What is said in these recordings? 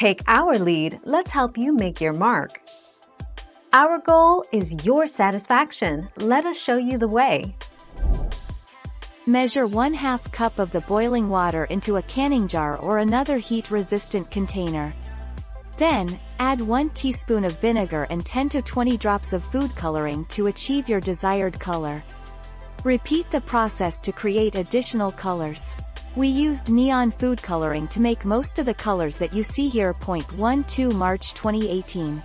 Take our lead, let's help you make your mark. Our goal is your satisfaction. Let us show you the way. Measure 1/2 cup of the boiling water into a canning jar or another heat-resistant container. Then, add 1 teaspoon of vinegar and 10 to 20 drops of food coloring to achieve your desired color. Repeat the process to create additional colors. We used neon food coloring to make most of the colors that you see here. 12 March 2018.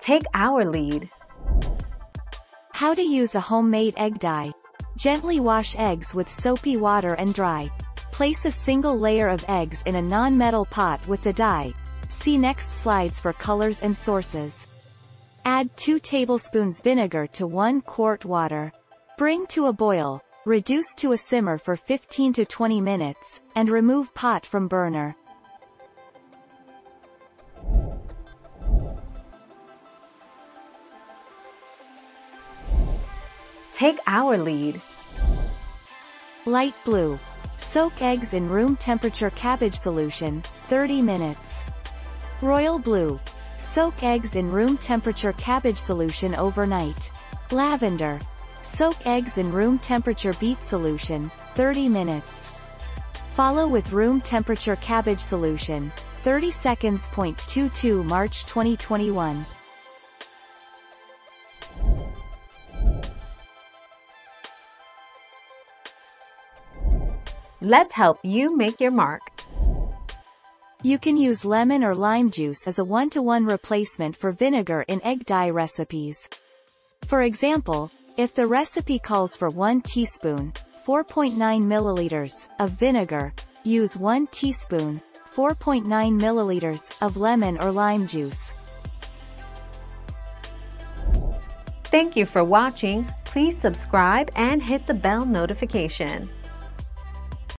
Take our lead. How to use a homemade egg dye. Gently wash eggs with soapy water and dry. Place a single layer of eggs in a non-metal pot with the dye. See next slides for colors and sources. Add 2 tablespoons vinegar to 1 quart water. Bring to a boil, reduce to a simmer for 15 to 20 minutes, and remove pot from burner. Take our lead. Light blue. Soak eggs in room temperature cabbage solution, 30 minutes. Royal blue. Soak eggs in room temperature cabbage solution overnight. Lavender. Soak eggs in room temperature beet solution, 30 minutes. Follow with room temperature cabbage solution, 30 seconds. 22 March 2021. Let's help you make your mark. You can use lemon or lime juice as a one-to-one replacement for vinegar in egg dye recipes. For example, if the recipe calls for 1 teaspoon, 4.9 milliliters, of vinegar, use 1 teaspoon, 4.9 milliliters, of lemon or lime juice. Thank you for watching. Please subscribe and hit the bell notification.